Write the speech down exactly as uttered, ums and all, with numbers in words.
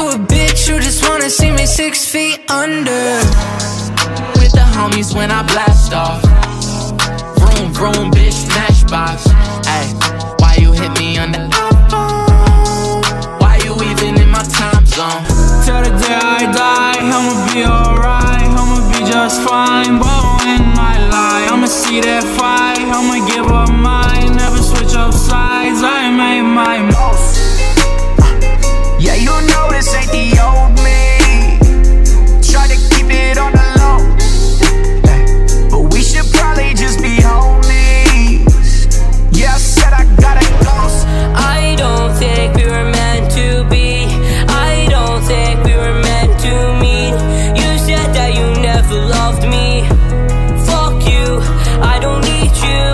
you a bitch, you just wanna see me six feet under. With the homies when I blast off. Vroom, vroom, bitch, matchbox. Ay, why you hit me